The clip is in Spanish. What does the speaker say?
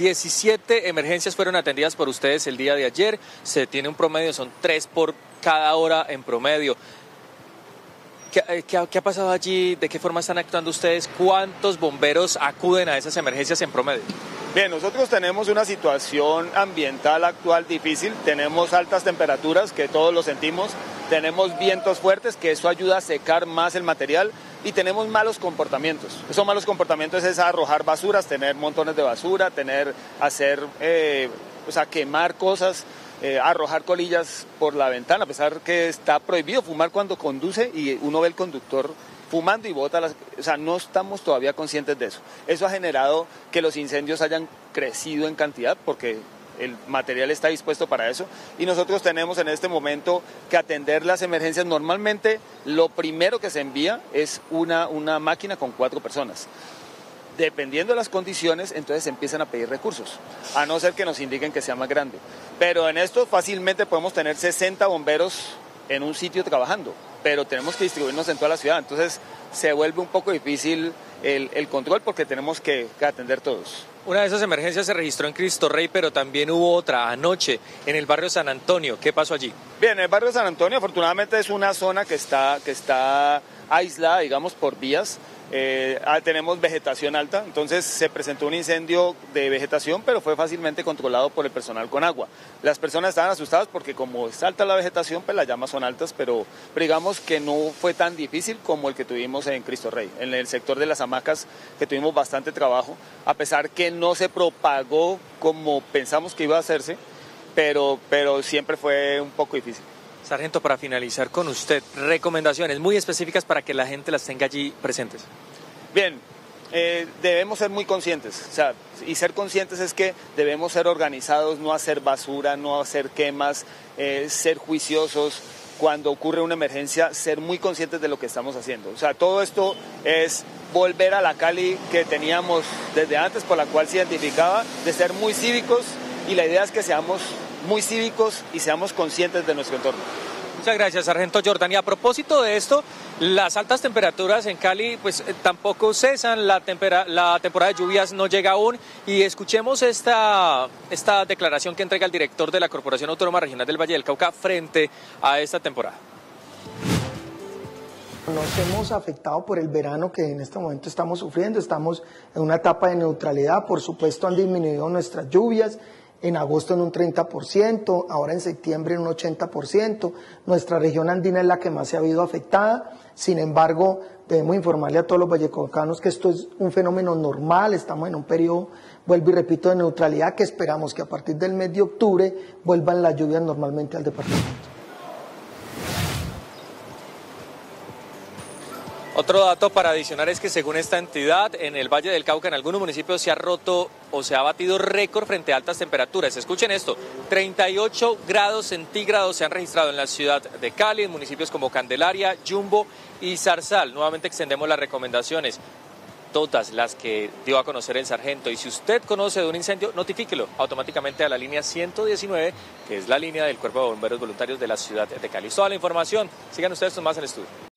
17 emergencias fueron atendidas por ustedes el día de ayer. Se tiene un promedio, son 3 por cada hora en promedio. ¿Qué ha pasado allí? ¿De qué forma están actuando ustedes? ¿Cuántos bomberos acuden a esas emergencias en promedio? Bien, nosotros tenemos una situación ambiental actual difícil. Tenemos altas temperaturas, que todos lo sentimos. Tenemos vientos fuertes, que eso ayuda a secar más el material. Y tenemos malos comportamientos. Esos malos comportamientos es arrojar basuras, tener montones de basura, quemar cosas, arrojar colillas por la ventana, a pesar que está prohibido fumar cuando conduce y uno ve el conductor fumando y bota las... O sea, no estamos todavía conscientes de eso. Eso ha generado que los incendios hayan crecido en cantidad porque el material está dispuesto para eso y nosotros tenemos en este momento que atender las emergencias. Normalmente lo primero que se envía es una máquina con 4 personas. Dependiendo de las condiciones, entonces empiezan a pedir recursos, a no ser que nos indiquen que sea más grande. Pero en esto fácilmente podemos tener 60 bomberos en un sitio trabajando, pero tenemos que distribuirnos en toda la ciudad. Entonces se vuelve un poco difícil el control porque tenemos que atender todos. Una de esas emergencias se registró en Cristo Rey, pero también hubo otra anoche en el barrio San Antonio. ¿Qué pasó allí? Bien, el barrio San Antonio afortunadamente es una zona que está aislada, digamos, por vías. Tenemos vegetación alta, entonces se presentó un incendio de vegetación, pero fue fácilmente controlado por el personal con agua. Las personas estaban asustadas porque como es alta la vegetación, pues las llamas son altas, pero digamos que no fue tan difícil como el que tuvimos en Cristo Rey, en el sector de las hamacas, que tuvimos bastante trabajo, a pesar que no se propagó como pensamos que iba a hacerse, pero siempre fue un poco difícil. Sargento, para finalizar con usted, recomendaciones muy específicas para que la gente las tenga allí presentes. Bien, debemos ser muy conscientes, y ser conscientes es que debemos ser organizados, no hacer basura, no hacer quemas, ser juiciosos. Cuando ocurre una emergencia, ser muy conscientes de lo que estamos haciendo. O sea, todo esto es volver a la Cali que teníamos desde antes, por la cual se identificaba, de ser muy cívicos, y la idea es que seamos muy cívicos y seamos conscientes de nuestro entorno. Muchas gracias, Sargento Jordan. Y a propósito de esto, las altas temperaturas en Cali pues tampoco cesan, la temporada de lluvias no llega aún y escuchemos esta declaración que entrega el director de la Corporación Autónoma Regional del Valle del Cauca frente a esta temporada. Nos hemos afectado por el verano que en este momento estamos sufriendo, estamos en una etapa de neutralidad, por supuesto han disminuido nuestras lluvias, en agosto en un 30%, ahora en septiembre en un 80%, nuestra región andina es la que más se ha habido afectada, sin embargo debemos informarle a todos los vallecaucanos que esto es un fenómeno normal, estamos en un periodo, vuelvo y repito, de neutralidad que esperamos que a partir del mes de octubre vuelvan las lluvias normalmente al departamento. Otro dato para adicionar es que según esta entidad, en el Valle del Cauca, en algunos municipios se ha roto o se ha batido récord frente a altas temperaturas. Escuchen esto, 38 grados centígrados se han registrado en la ciudad de Cali, en municipios como Candelaria, Yumbo y Zarzal. Nuevamente extendemos las recomendaciones, todas las que dio a conocer el sargento. Y si usted conoce de un incendio, notifíquelo automáticamente a la línea 119, que es la línea del Cuerpo de Bomberos Voluntarios de la ciudad de Cali. Toda la información, sigan ustedes con más en el estudio.